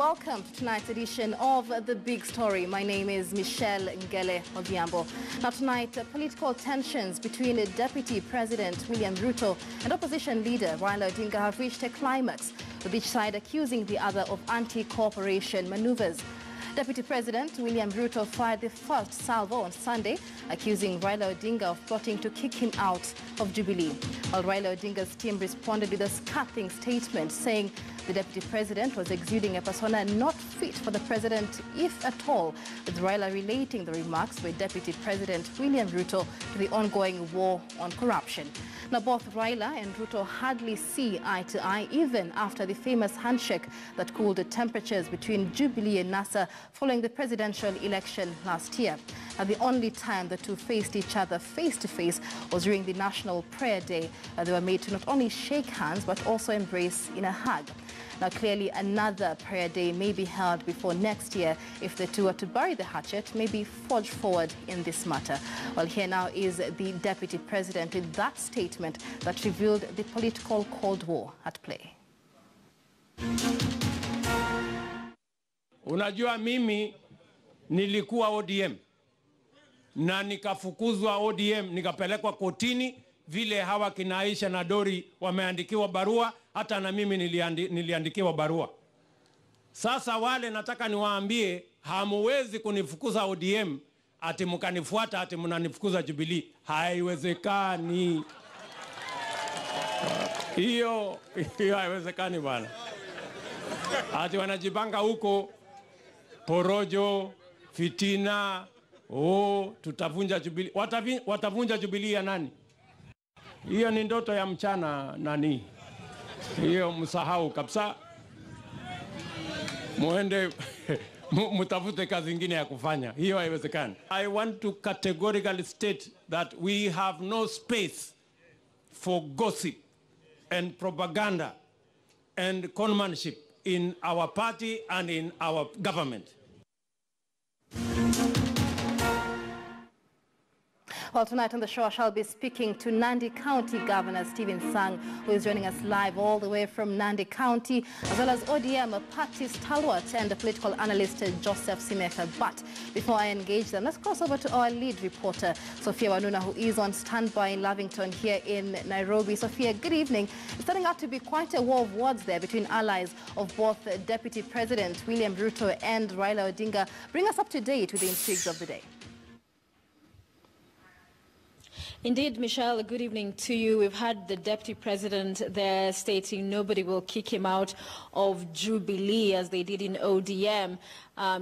welcome to tonight's edition of The Big Story. My name is Michelle Ngele Obiambo. Now tonight, political tensions between Deputy President William Ruto and opposition leader Raila Odinga have reached a climax, with each side accusing the other of anti-cooperation manoeuvres. Deputy President William Ruto fired the first salvo on Sunday, accusing Raila Odinga of plotting to kick him out of Jubilee, while Raila Odinga's team responded with a scathing statement saying the Deputy President was exuding a persona not fit for the President, if at all, with Raila relating the remarks by Deputy President William Ruto to the ongoing war on corruption. Now, both Raila and Ruto hardly see eye to eye, even after the famous handshake that cooled the temperatures between Jubilee and NASA following the presidential election last year. Now, the only time the two faced each other face-to-face was during the National Prayer Day. They were made to not only shake hands, but also embrace in a hug. Now, clearly, another prayer day may be held before next year if the two are to bury the hatchet, maybe forge forward in this matter. Well, here now is the Deputy President with that statement that revealed the political Cold War at play. Unajua mimi nilikuwa ODM na nikafukuzwa ODM, nikapelekwa kotini vile hawa kina Aisha na Dori wameandikiwa barua, hata na mimi niliandikiwa barua. Sasa wale nataka niwaambie, hamuwezi kunifukuza ODM ati mkanifuata ati mnanifukuza Jubilee. Haiwezekani. Hiyo haiwezekani bana. Ati wanajibanga huko porojo, fitina, tutavunja Jubilee. Watavunja Jubilee ya nani? Hiyo ni ndoto ya mchana nani. Hiyo msahau kabisa. Muende mtafute kazi nyingine ya kufanya. Hiyo haiwezekani. I want to categorically state that we have no space for gossip and propaganda and conmanship in our party and in our government. Well, tonight on the show, I shall be speaking to Nandi County Governor Stephen Sang, who is joining us live all the way from Nandi County, as well as ODM party stalwart and political analyst Joseph Simekha. But before I engage them, let's cross over to our lead reporter, Sophia Wanuna, who is on standby in Lavington here in Nairobi. Sophia, good evening. It's turning out to be quite a war of words there between allies of both Deputy President William Ruto and Raila Odinga. Bring us up to date with the intrigues of the day. Indeed, Michelle, good evening to you. We've had the Deputy President there stating nobody will kick him out of Jubilee as they did in ODM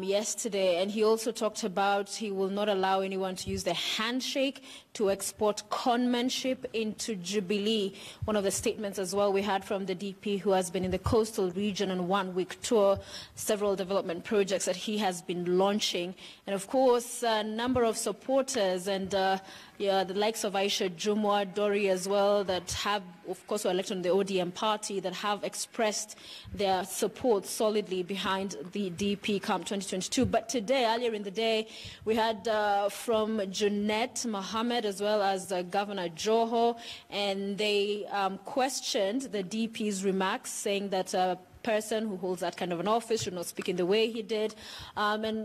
yesterday. And he also talked about he will not allow anyone to use the handshake to export conmanship into Jubilee. One of the statements as well we had from the DP, who has been in the coastal region on one-week tour, several development projects that he has been launching. And, of course, a number of supporters and the likes of Aisha Jumwa, Dori as well, that have, of course, were elected on the ODM party, that have expressed their support solidly behind the DP come 2022. But today, earlier in the day, we had from Jeanette Mohammed as well as Governor Joho, and they questioned the DP's remarks, saying that person who holds that kind of an office should not speak in the way he did. Even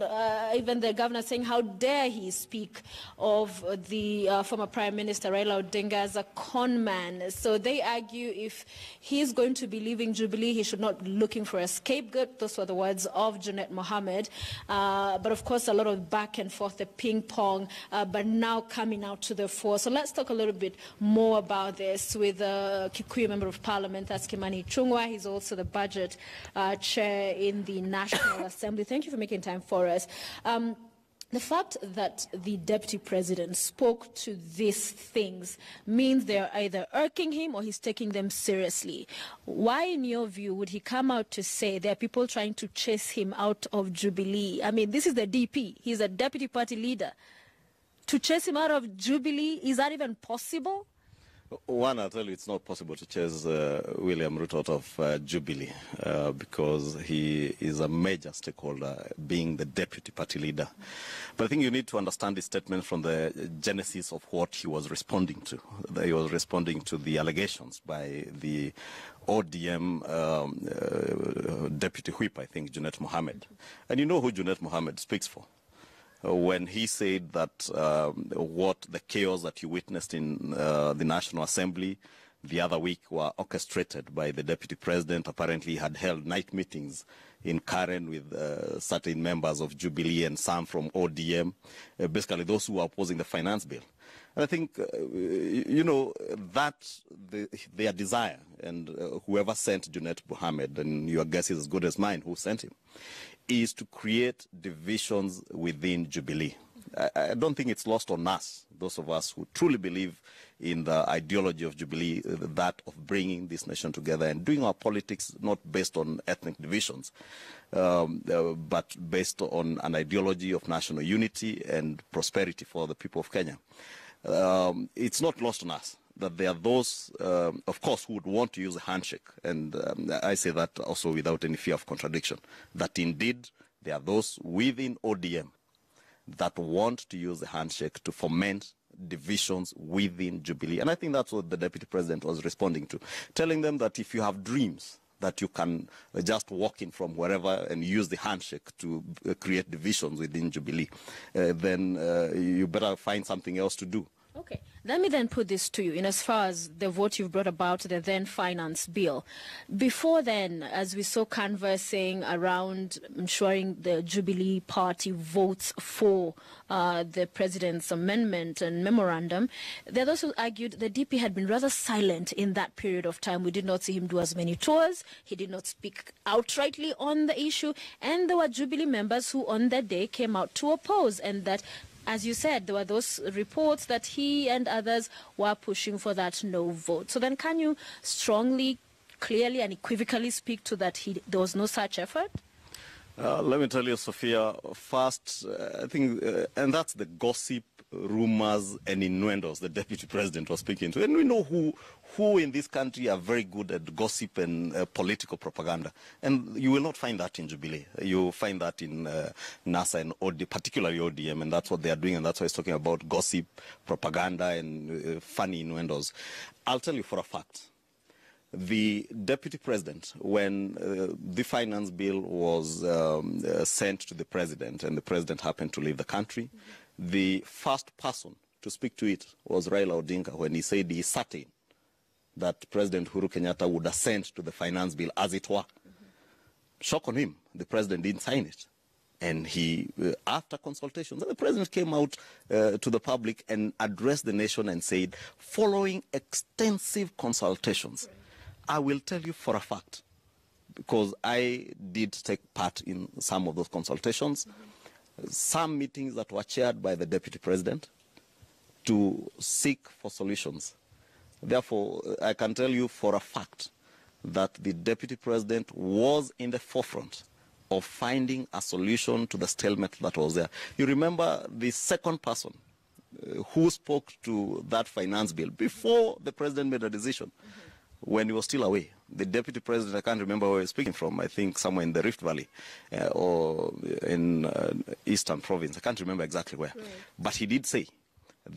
the governor saying how dare he speak of the former Prime Minister Raila Odinga as a con man. So they argue if he's going to be leaving Jubilee, he should not be looking for a scapegoat. Those were the words of Jeanette Mohammed. But of course, a lot of back and forth, the ping pong, but now coming out to the fore. So let's talk a little bit more about this with Kikuyu Member of Parliament, that's Kimani Ichung'wah. He's also the budget chair in the National Assembly. Thank you for making time for us. The fact that the Deputy President spoke to these things means they're either irking him or he's taking them seriously. Why, in your view, would he come out to say there are people trying to chase him out of Jubilee? I mean, this is the DP. He's a deputy party leader. To chase him out of Jubilee, is that even possible? One, I'll tell you, it's not possible to chase William Ruto out of Jubilee because he is a major stakeholder, being the deputy party leader. But I think you need to understand this statement from the genesis of what he was responding to. He was responding to the allegations by the ODM deputy whip, I think, Jeanette Mohammed. And you know who Jeanette Mohammed speaks for. When he said that what the chaos that you witnessed in the National Assembly the other week were orchestrated by the deputy president. Apparently he had held night meetings in Karen with certain members of Jubilee and some from ODM, basically those who are opposing the finance bill. And I think, you know, that their desire, and whoever sent Jeanette Mohammed, and your guess is as good as mine who sent him, is to create divisions within Jubilee. I don't think it's lost on us, those of us who truly believe in the ideology of Jubilee, that of bringing this nation together and doing our politics not based on ethnic divisions, but based on an ideology of national unity and prosperity for the people of Kenya. It's not lost on us that there are those, of course, who would want to use a handshake. And I say that also without any fear of contradiction, that indeed there are those within ODM that want to use a handshake to foment divisions within Jubilee. And I think that's what the deputy president was responding to, telling them that if you have dreams that you can just walk in from wherever and use the handshake to create divisions within Jubilee, then you better find something else to do. Okay. Let me then put this to you, in as far as the vote you've brought about the then finance bill. Before then, as we saw conversing around ensuring the Jubilee Party votes for the president's amendment and memorandum, there are those who argued the DP had been rather silent in that period of time. We did not see him do as many tours. He did not speak outrightly on the issue. And there were Jubilee members who on that day came out to oppose, and that, as you said, there were those reports that he and others were pushing for that no vote. So then can you strongly, clearly and equivocally speak to that there was no such effort? Let me tell you, Sophia, first, I think, and that's the gossip, rumors and innuendos the deputy president was speaking to. And we know who in this country are very good at gossip and political propaganda. And you will not find that in Jubilee. You find that in NASA and OD, particularly ODM, and that's what they are doing, and that's why he's talking about gossip, propaganda, and funny innuendos. I'll tell you for a fact, the deputy president, when the finance bill was sent to the president, and the president happened to leave the country, the first person to speak to it was Raila Odinga, when he said he is certain that President Uhuru Kenyatta would assent to the finance bill as it were. Shock on him, the president didn't sign it. And he, after consultations, the president came out to the public and addressed the nation and said, following extensive consultations, I will tell you for a fact, because I did take part in some of those consultations, some meetings that were chaired by the deputy president to seek for solutions. Therefore, I can tell you for a fact that the deputy president was in the forefront of finding a solution to the stalemate that was there. You remember the second person who spoke to that finance bill before the president made a decision, when he was still away. The deputy president, I can't remember where he was speaking from, I think somewhere in the Rift Valley or in Eastern Province, I can't remember exactly where. Right. But he did say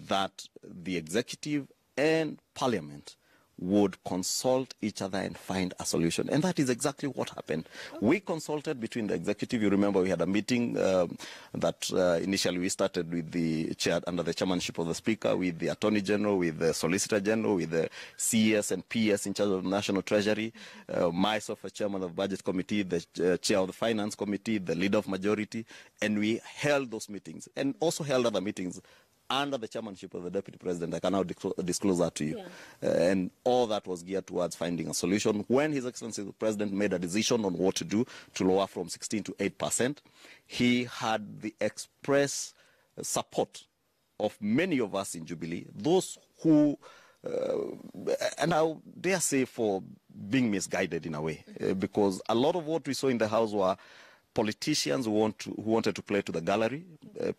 that the executive and parliament would consult each other and find a solution. And that is exactly what happened. Okay. We consulted between the executive. You remember we had a meeting that initially we started with the chair, under the chairmanship of the speaker, with the attorney general, with the solicitor general, with the CS and PS in charge of the national treasury, myself as chairman of the budget committee, the chair of the finance committee, the leader of majority, and we held those meetings and also held other meetings under the chairmanship of the deputy president. I can now disclose that to you. Yeah. And all that was geared towards finding a solution. When His Excellency the President made a decision on what to do to lower from 16 to 8%, he had the express support of many of us in Jubilee, those who, and I dare say for being misguided in a way, because a lot of what we saw in the House were politicians who wanted to play to the gallery,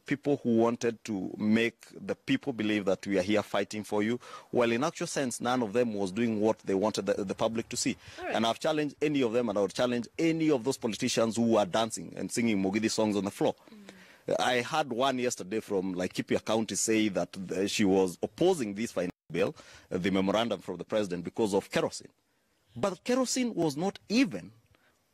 people who wanted to make the people believe that we are here fighting for you, while in actual sense, none of them was doing what they wanted the public to see. Right. And I've challenged any of them, and I would challenge any of those politicians who are dancing and singing Mogidi songs on the floor. Mm. I had one yesterday from Laikipia County say that she was opposing this final bill, the memorandum from the president, because of kerosene. But kerosene was not even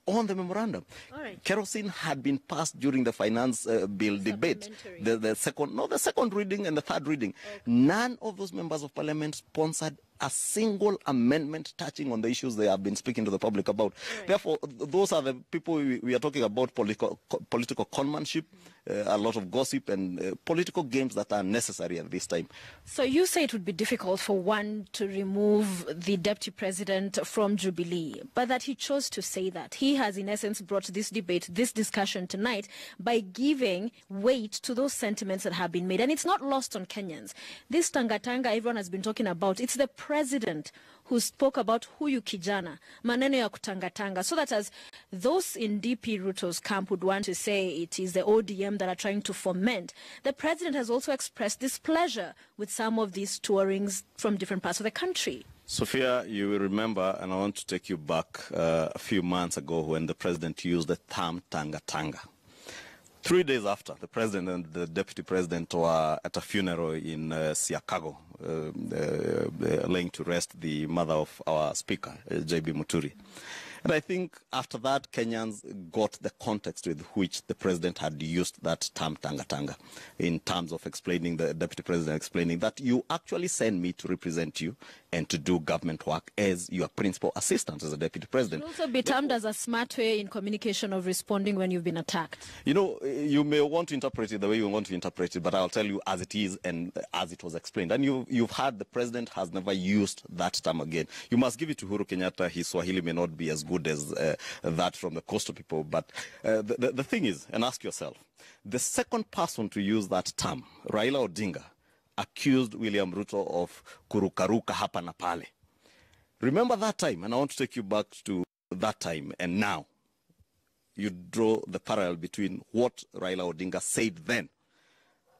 on the memorandum. Right. Kerosene had been passed during the finance bill debate, the second reading and the third reading. Okay. None of those members of parliament sponsored a single amendment touching on the issues they have been speaking to the public about. Right. Therefore, those are the people we are talking about, political conmanship, a lot of gossip and political games that are necessary at this time. So you say it would be difficult for one to remove the deputy president from Jubilee, but that he chose to say that. He has in essence brought this debate, this discussion tonight by giving weight to those sentiments that have been made. And it's not lost on Kenyans. This tanga-tanga everyone has been talking about, it's the president who spoke about huyu kijana, maneno ya kutangatanga, so that as those in DP Ruto's camp would want to say it is the ODM that are trying to foment, the president has also expressed displeasure with some of these tourings from different parts of the country. Sophia, you will remember, and I want to take you back a few months ago when the president used the term tangatanga. 3 days after, the president and the deputy president were at a funeral in Siakago, laying to rest the mother of our speaker, JB Muturi. And I think after that, Kenyans got the context with which the president had used that term tangatanga in terms of explaining, the deputy president explaining that you actually send me to represent you and to do government work as your principal assistant as a deputy president. It will also be termed as a smart way in communication of responding when you've been attacked. You know, you may want to interpret it the way you want to interpret it, but I'll tell you as it is and as it was explained. And you've heard the president has never used that term again. You must give it to Uhuru Kenyatta. His Swahili may not be as good as that from the coastal people, but the thing is, and ask yourself, the second person to use that term, Raila Odinga, accused William Ruto of kurukaruka hapa na pale. Remember that time, and I want to take you back to that time, and now you draw the parallel between what Raila Odinga said then.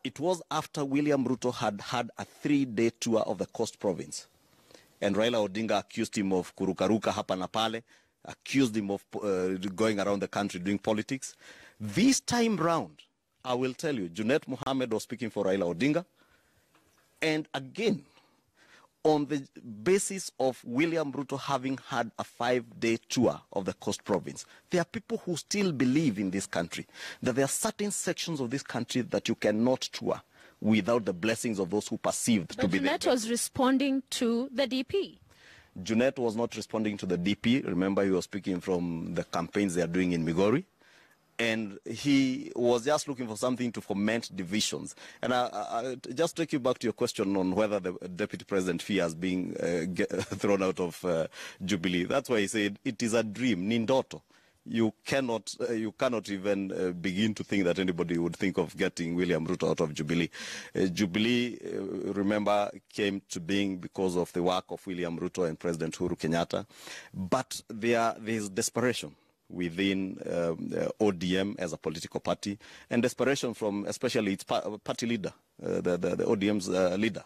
It was after William Ruto had had a 3-day tour of the coast province, and Raila Odinga accused him of kurukaruka hapa na pale, accused him of going around the country doing politics. This time round, I will tell you, Jeanette Mohammed was speaking for Raila Odinga, and again, on the basis of William Ruto having had a 5-day tour of the coast province. There are people who still believe in this country, that there are certain sections of this country that you cannot tour without the blessings of those who perceived to be there. But Jeanette was responding to the DP. Jeanette was not responding to the DP. Remember, he was speaking from the campaigns they are doing in Migori. And he was just looking for something to foment divisions. And I just take you back to your question on whether the deputy president fears being thrown out of Jubilee. That's why he said it is a dream, nindoto. You cannot even begin to think that anybody would think of getting William Ruto out of Jubilee. Jubilee, remember, came to being because of the work of William Ruto and President Uhuru Kenyatta. But there is desperation within ODM as a political party, and desperation from especially its party leader, the ODM's leader,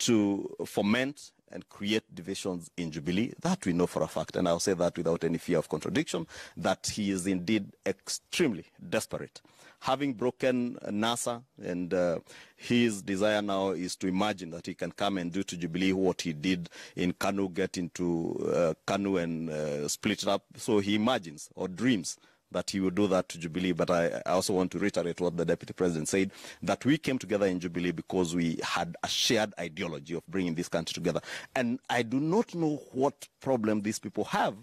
to foment and create divisions in Jubilee. That we know for a fact, and I'll say that without any fear of contradiction, that he is indeed extremely desperate. Having broken NASA, and his desire now is to imagine that he can come and do to Jubilee what he did in Kanu, get into Kanu and split it up. So he imagines or dreams that he will do that to Jubilee. But I also want to reiterate what the deputy president said, that we came together in Jubilee because we had a shared ideology of bringing this country together. And I do not know what problem these people have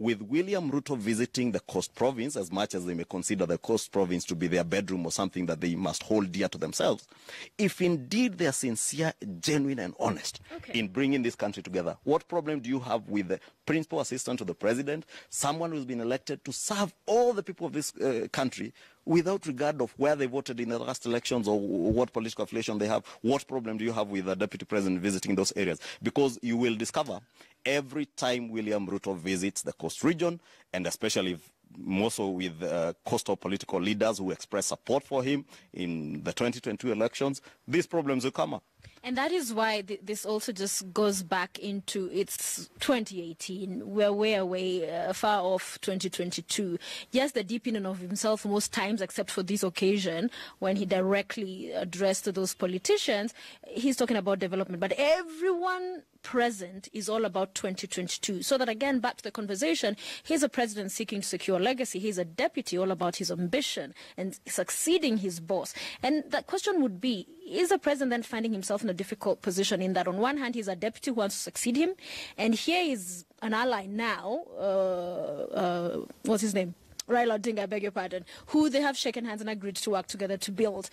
with William Ruto visiting the coast province, as much as they may consider the coast province to be their bedroom or something that they must hold dear to themselves, if indeed they are sincere, genuine, and honest in bringing this country together. What problem do you have with the principal assistant to the president, someone who's been elected to serve all the people of this country without regard of where they voted in the last elections or what political affiliation they have? What problem do you have with the deputy president visiting those areas? Because you will discover every time William Ruto visits the coast region, and especially if more so with coastal political leaders who express support for him in the 2022 elections, these problems will come up. And that is why this also just goes back into its 2018. We're way away, far off 2022. Yes, the deepening of himself most times, except for this occasion, when he directly addressed those politicians, he's talking about development. But everyone present is all about 2022. So that, again, back to the conversation, he's a president seeking to secure legacy. He's a deputy all about his ambition and succeeding his boss. And the question would be, is the president then finding himself in a difficult position in that on one hand he's a deputy who wants to succeed him, and here is an ally now, what's his name? Raila Odinga, I beg your pardon, who they have shaken hands and agreed to work together to build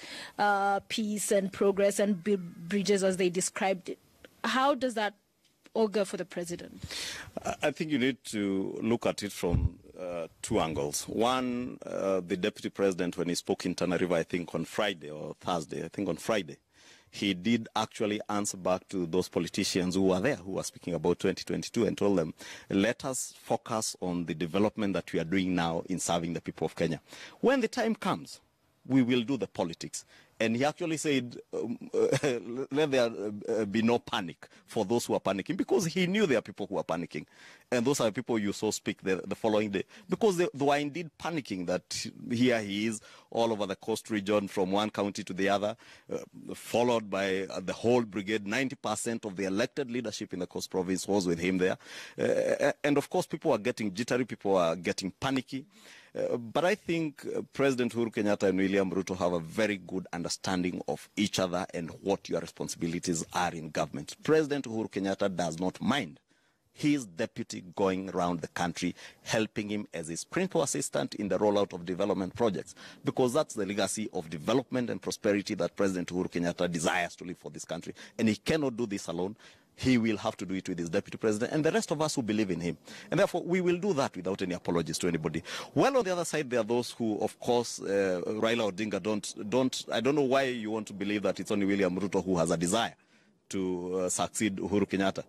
peace and progress and build bridges as they described it. How does that augur for the president? I think you need to look at it from two angles. One, the deputy president, when he spoke in Tana River, I think on Friday or Thursday, he did actually answer back to those politicians who were there, who were speaking about 2022, and told them, let us focus on the development that we are doing now in serving the people of Kenya. When the time comes, we will do the politics. And he actually said, let there be no panic for those who are panicking, because he knew there are people who are panicking. And those are people you saw speak the following day, because they were indeed panicking that here he is all over the coast region from one county to the other, followed by the whole brigade. 90% of the elected leadership in the coast province was with him there. And of course, people are getting jittery, people are getting panicky. But I think President Uhuru Kenyatta and William Ruto have a very good understanding of each other and what your responsibilities are in government. President Uhuru Kenyatta does not mind his deputy going around the country, helping him as his principal assistant in the rollout of development projects, because that's the legacy of development and prosperity that President Uhuru Kenyatta desires to leave for this country. And he cannot do this alone. He will have to do it with his deputy president and the rest of us who believe in him. And therefore, we will do that without any apologies to anybody. Well, on the other side, there are those who, of course, Raila Odinga, I don't know why you want to believe that it's only William Ruto who has a desire to succeed Uhuru Kenyatta.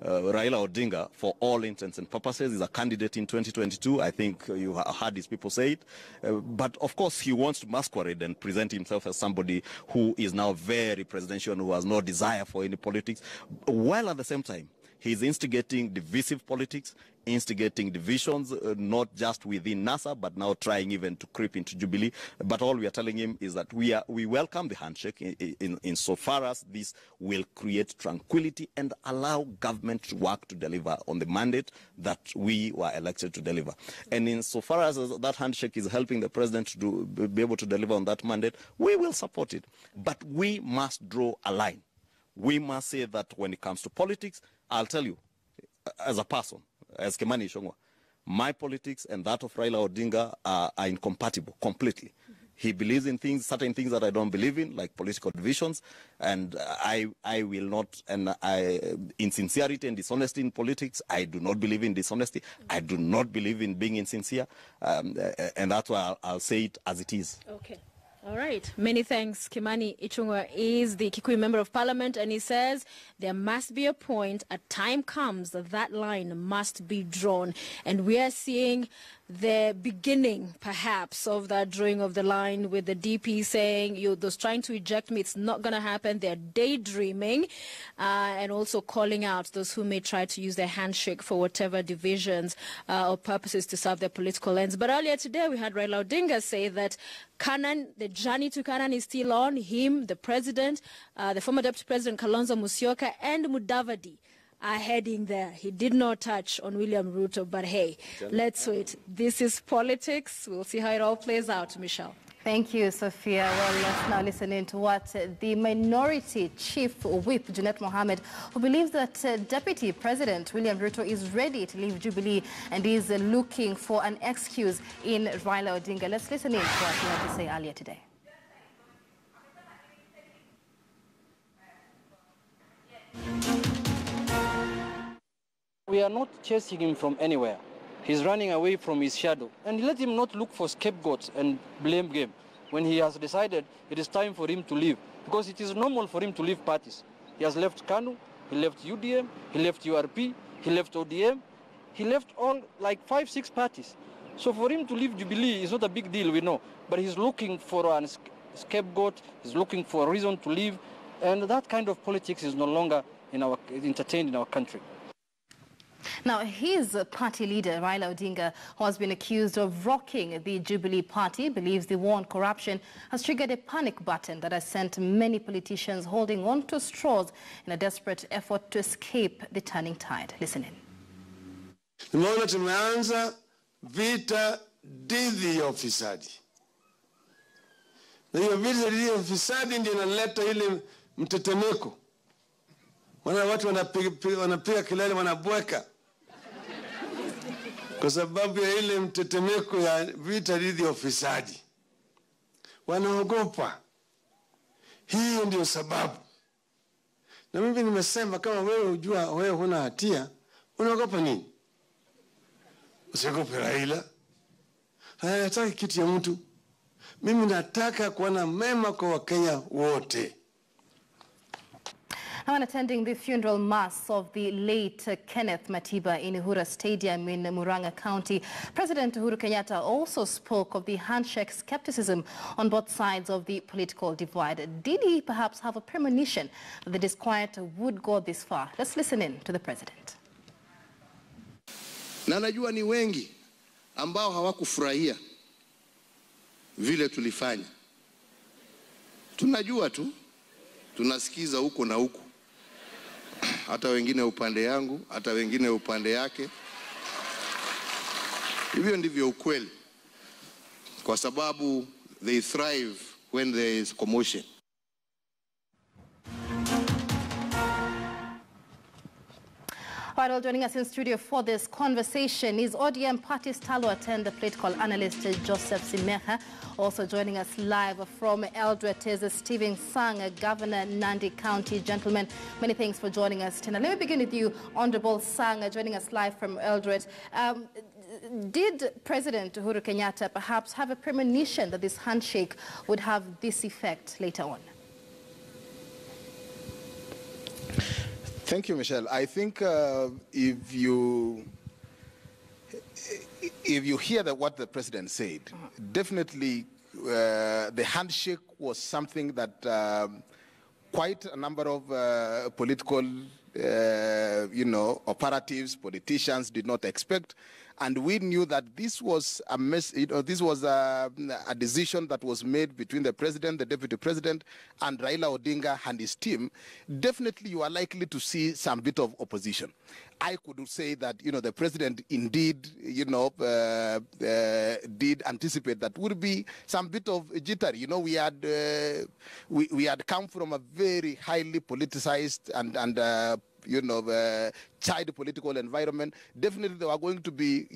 Raila Odinga, for all intents and purposes, is a candidate in 2022. I think you heard his people say it. But of course, he wants to masquerade and present himself as somebody who is now very presidential and who has no desire for any politics, while at the same time, he's instigating divisive politics, instigating divisions, not just within NASA, but now trying even to creep into Jubilee. But all we are telling him is that we welcome the handshake in so far as this will create tranquility and allow government to work to deliver on the mandate that we were elected to deliver. And in so far as that handshake is helping the president to be able to deliver on that mandate, we will support it. But we must draw a line. We must say that when it comes to politics, I'll tell you, as a person, as Kimani Ichung'wah, my politics and that of Raila Odinga are incompatible completely. He believes in things, certain things that I don't believe in, like political divisions, and I will not, and insincerity and dishonesty in politics, I do not believe in dishonesty. I do not believe in being insincere, and that's why I'll say it as it is. Okay. All right. Many thanks. Kimani Ichung'wah is the Kikuyu Member of Parliament, and he says there must be a point, a time comes, that that line must be drawn. And we are seeing the beginning, perhaps, of that drawing of the line, with the DP saying, those trying to eject me, it's not going to happen. They're daydreaming, and also calling out those who may try to use their handshake for whatever divisions or purposes to serve their political ends. But earlier today, we had Raila Odinga say that Canaan, the journey to Canaan is still on. Him, the president, the former deputy president Kalonzo Musyoka, and Mudavadi are heading there. He did not touch on William Ruto, but hey, let's wait. This is politics. We'll see how it all plays out, Michelle. Thank you, Sophia. Well, let's now listen in to what the Minority Chief Whip, Jeanette Mohammed, who believes that Deputy President William Ruto is ready to leave Jubilee and is looking for an excuse in Raila Odinga. Let's listen in to what he had to say earlier today. We are not chasing him from anywhere. He's running away from his shadow. And let him not look for scapegoats and blame game when he has decided it is time for him to leave. Because it is normal for him to leave parties. He has left Kanu, he left UDM, he left URP, he left ODM. He left all like 5, 6 parties. So for him to leave Jubilee is not a big deal, we know. But he's looking for a scapegoat, he's looking for a reason to leave. And that kind of politics is no longer entertained in our country. Now, his party leader, Raila Odinga, who has been accused of rocking the Jubilee Party, believes the war on corruption has triggered a panic button that has sent many politicians holding on to straws in a desperate effort to escape the turning tide. Listen in. Nimeona tumeanza vita dhidi ya ufisadi. Na hiyo vita dhidi ya ufisadi ndio inaleta ile mtetemeko. Watu wanapiga kelele wanabweka kwa sababu ya ile mtetemeko ya vita dhidi ya ufisadi. Wanaogopa. Hiyo ndio sababu. Na mimi nimesema kama wewe unajua wewe huna hatia, unaogopa nini? Usiogope Raila. Hataki kitu ya mtu. Mimi nataka kuona mema kwa Wakenya wote. I'm attending the funeral mass of the late Kenneth Matiba in Uhuru Stadium in Muranga County. President Uhuru Kenyatta also spoke of the handshake skepticism on both sides of the political divide. Did he perhaps have a premonition that the disquiet would go this far? Let's listen in to the president. Na najua ni wengi ambao hawakufurahia vile tulifanya. Tunajua tu, tunasikiza huko na huko. Hata wengine upande yangu, hata wengine upande yake. Hivyo ndivyo ukweli. Kwa sababu they thrive when there is commotion. All right, joining us in studio for this conversation is ODM party stalwart and the political analyst Joseph Simekha. Also joining us live from Eldoret is Stephen Sang, Governor Nandi County. Gentlemen, many thanks for joining us tonight. Let me begin with you, Honorable Sang, joining us live from Eldoret. Did President Uhuru Kenyatta perhaps have a premonition that this handshake would have this effect later on? Thank you, Michelle. I think if you hear that what the president said, definitely the handshake was something that quite a number of political, operatives, politicians did not expect, and we knew that this was a mess. This was a decision that was made between the president, the deputy president, and Raila Odinga and his team. Definitely, you are likely to see some bit of opposition. I could say that the president indeed did anticipate that would be some bit of jitter. We had come from a very highly politicized and child political environment. Definitely there are going to be,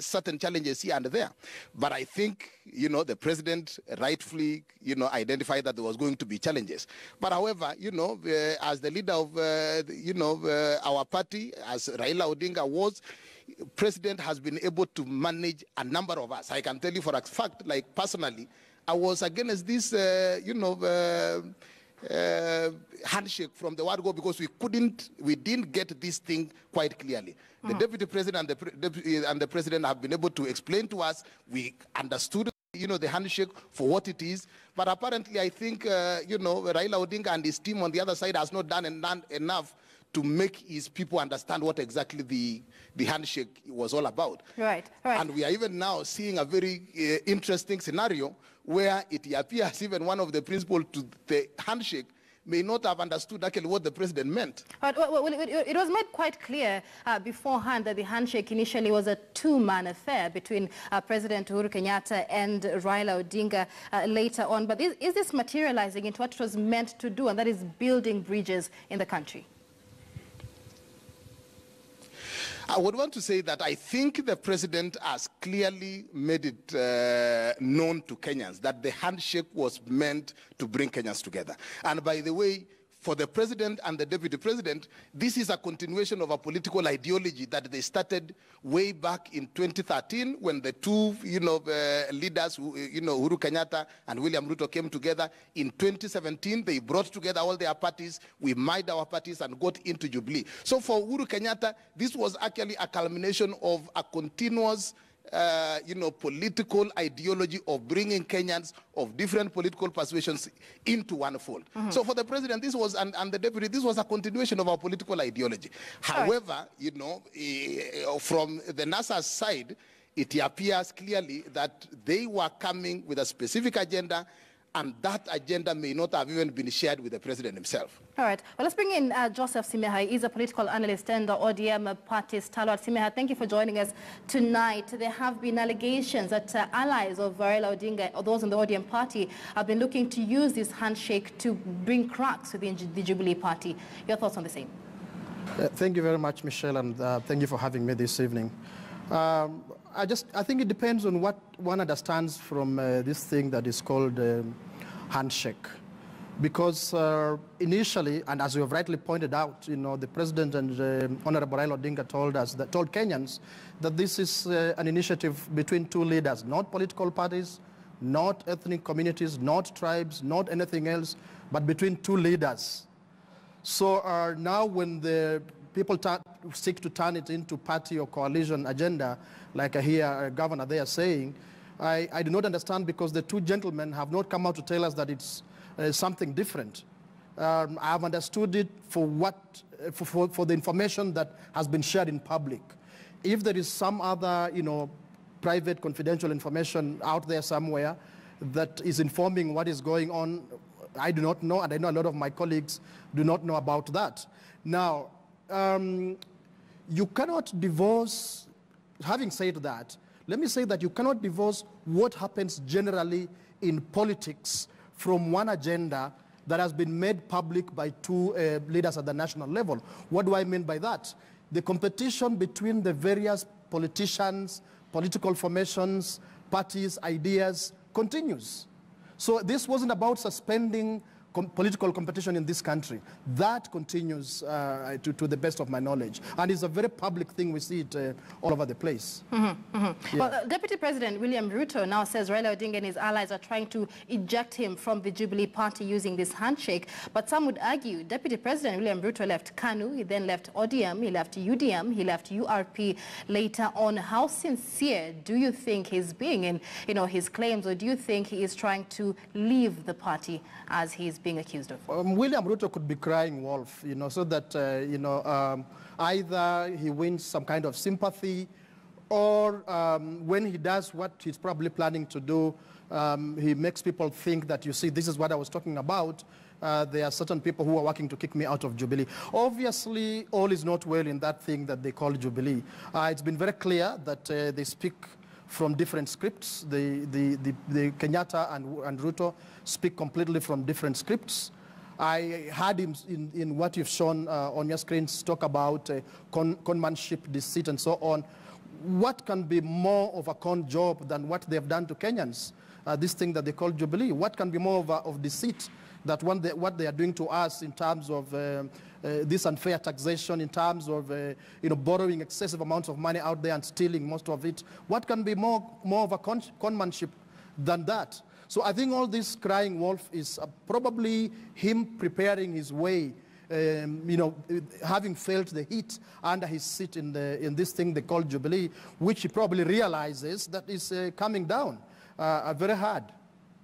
certain challenges here and there. But I think, the president rightfully, identified that there was going to be challenges. But however, as the leader of, our party, as Raila Odinga was, president has been able to manage a number of us. I can tell you for a fact, like personally, I was against this, handshake from the word go because we didn't get this thing quite clearly. The deputy president and the president have been able to explain to us. We understood, the handshake for what it is. But apparently, I think, Raila Odinga and his team on the other side has not done enough to make his people understand what exactly the handshake was all about. Right, right. And we are even now seeing a very interesting scenario where it appears even one of the principals to the handshake may not have understood actually what the president meant. Right. Well, it was made quite clear beforehand that the handshake initially was a two-man affair between President Uhuru Kenyatta and Raila Odinga later on. But is this materializing into what it was meant to do, and that is building bridges in the country? I would want to say that I think the president has clearly made it known to Kenyans that the handshake was meant to bring Kenyans together. And by the way, for the president and the deputy president, this is a continuation of a political ideology that they started way back in 2013 when the two, leaders, Uhuru Kenyatta and William Ruto came together. In 2017, they brought together all their parties. We married our parties and got into Jubilee. So for Uhuru Kenyatta, this was actually a culmination of a continuous political ideology of bringing Kenyans of different political persuasions into one fold. Mm-hmm. So for the president, this was, and the deputy, this was a continuation of our political ideology. Sure. However, from the NASA side, it appears clearly that they were coming with a specific agenda, and that agenda may not have even been shared with the president himself. All right. Well, let's bring in Joseph Simekha. He's a political analyst and the ODM party stalwart. Simekha, thank you for joining us tonight. There have been allegations that allies of Raila Odinga, or those in the ODM party, have been looking to use this handshake to bring cracks within the Jubilee Party. Your thoughts on the same? Thank you very much, Michelle, and thank you for having me this evening. I think it depends on what one understands from this thing that is called handshake, because initially, and as you have rightly pointed out, the president and Honorable Raila Odinga told Kenyans that this is an initiative between two leaders, not political parties, not ethnic communities, not tribes, not anything else, but between two leaders. So now when the people seek to turn it into party or coalition agenda, like I hear Governor there saying, I do not understand, because the two gentlemen have not come out to tell us that it's something different. I have understood it for the information that has been shared in public. If there is some other, private confidential information out there somewhere that is informing what is going on, I do not know, and I know a lot of my colleagues do not know about that. Now, you cannot divorce, having said that, let me say that you cannot divorce what happens generally in politics from one agenda that has been made public by two leaders at the national level. What do I mean by that? The competition between the various politicians, political formations, parties, ideas continues. So this wasn't about suspending political competition in this country. That continues to the best of my knowledge. And it's a very public thing. We see it all over the place. Mm-hmm, mm-hmm. Yeah. Well, Deputy President William Ruto now says Raila Odinga and his allies are trying to eject him from the Jubilee Party using this handshake. But some would argue Deputy President William Ruto left Kanu, he then left ODM, he left UDM, he left URP later on. How sincere do you think he's being in his claims, or do you think he is trying to leave the party as he's being accused of? William Ruto could be crying wolf, so that, either he wins some kind of sympathy, or when he does what he's probably planning to do, he makes people think that, you see, this is what I was talking about. There are certain people who are working to kick me out of Jubilee. Obviously, all is not well in that thing that they call Jubilee. It's been very clear that they speak from different scripts. The Kenyatta and Ruto speak completely from different scripts. I heard him in what you've shown on your screens talk about conmanship, deceit, and so on. What can be more of a con job than what they've done to Kenyans? This thing that they call Jubilee. What can be more of deceit than what they are doing to us in terms of this unfair taxation, in terms of borrowing excessive amounts of money out there and stealing most of it? What can be more of a conmanship than that? So I think all this crying wolf is probably him preparing his way, having felt the heat under his seat in this thing they call Jubilee, which he probably realizes that is coming down very hard.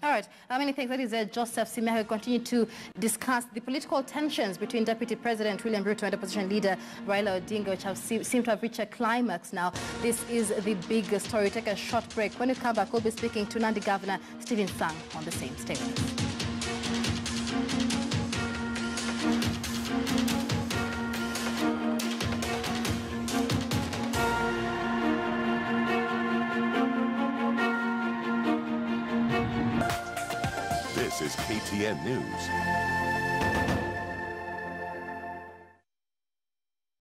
All right. Many thanks. That is Joseph Simekha. We'll continue to discuss the political tensions between Deputy President William Ruto and opposition leader Raila Odinga, which have seem to have reached a climax now. This is the big story. Take a short break. When we come back, we'll be speaking to Nandi Governor Stephen Sang on the same. Stay with us. This is KTN News.